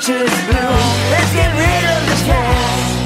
future's blue. Let's get rid of the past.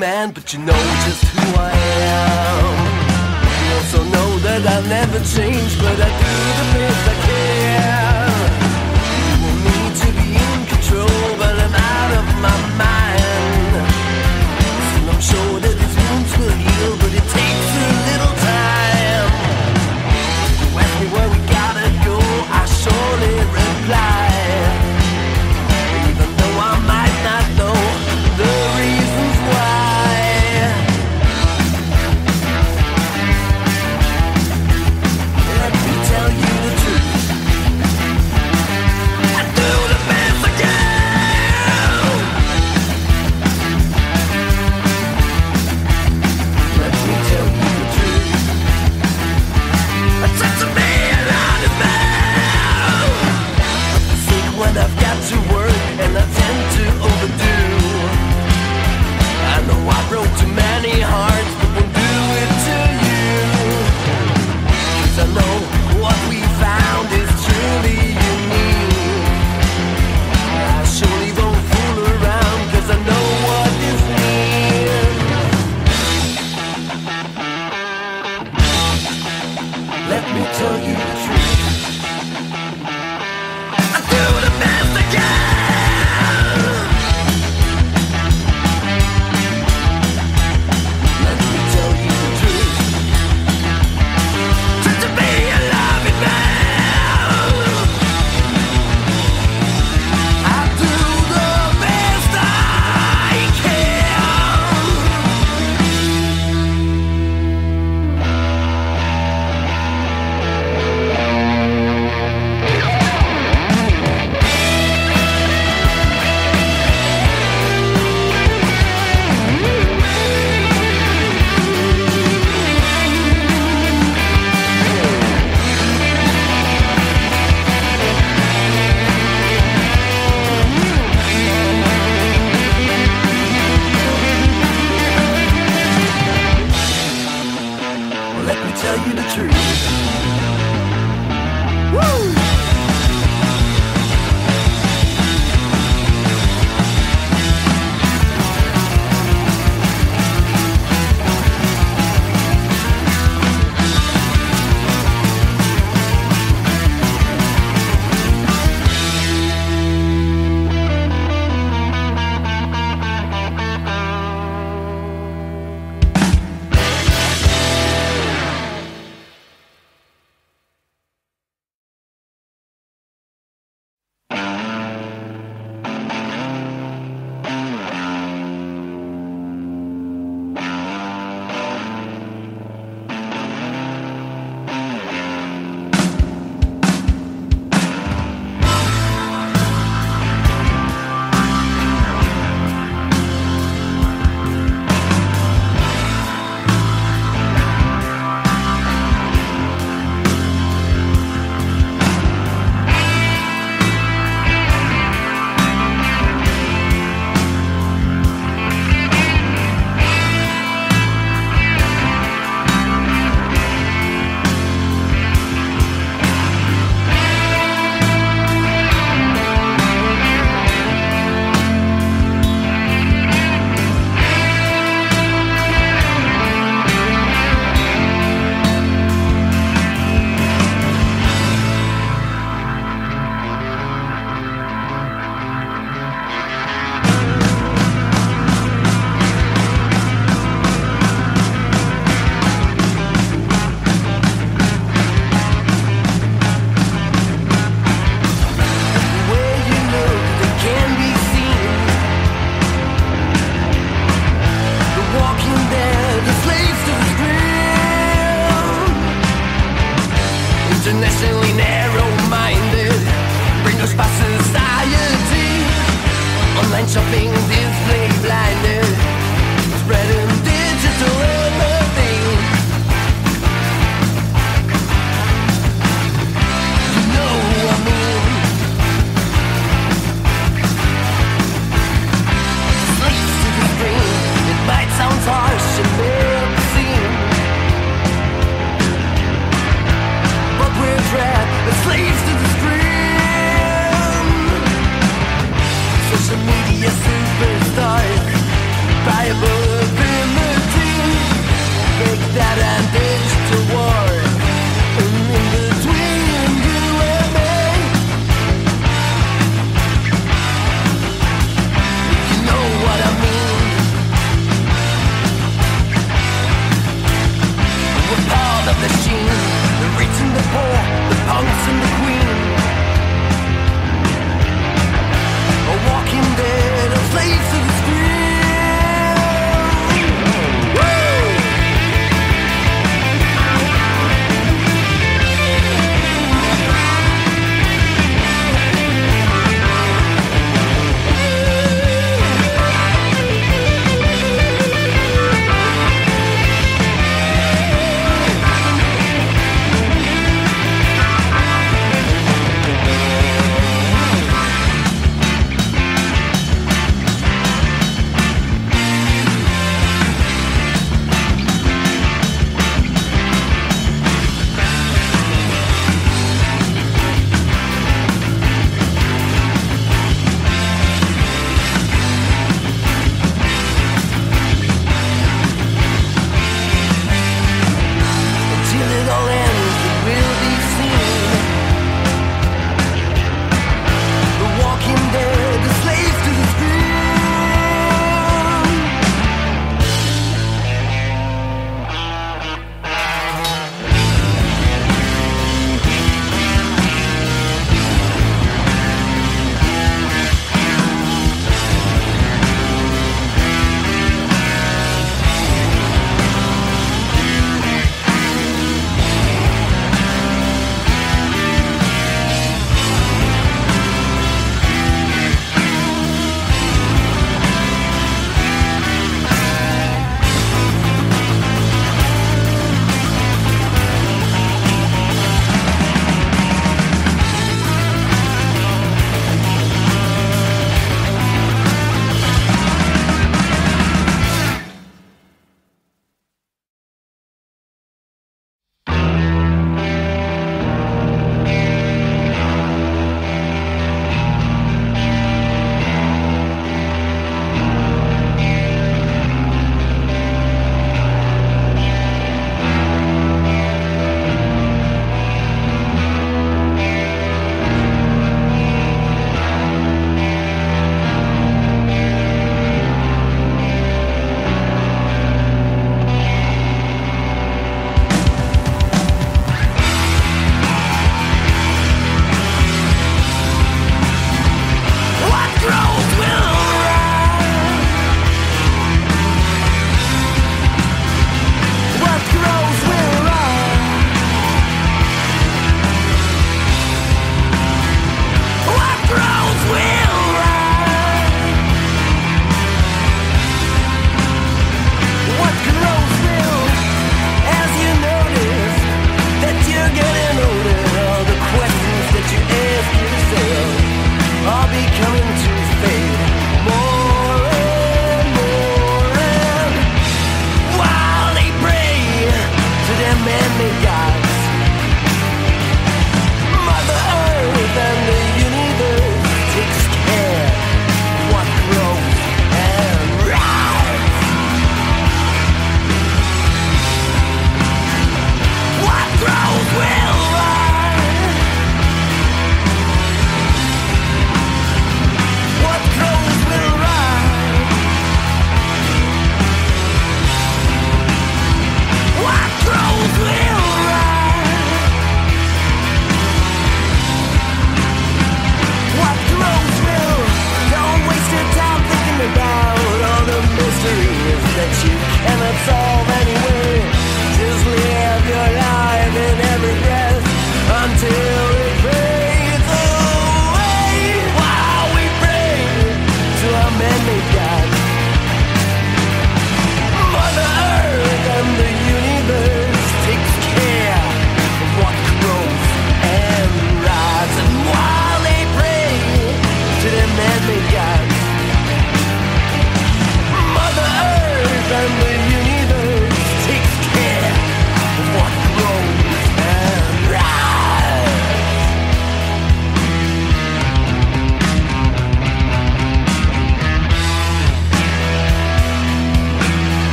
man, but you know just who I am. You also know that I'll never change, but I do the best I can. You want me to be in control, but I'm out of my mind. Still I'm sure that these wounds will heal, but it takes a little time. You ask me where we gotta go, I surely reply. Cars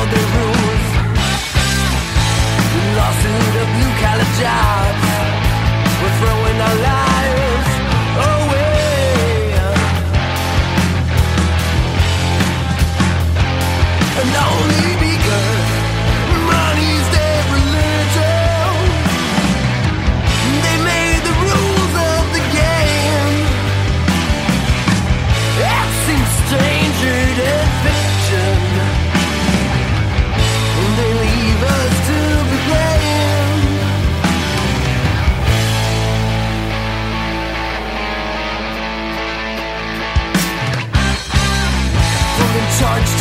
know the rules. Lost in the blue collar jobs, we're throwing our lives away. And only because money's their religion, they made the rules of the game. Acting stranger than fiction, and they leave us to be blamed. From the charge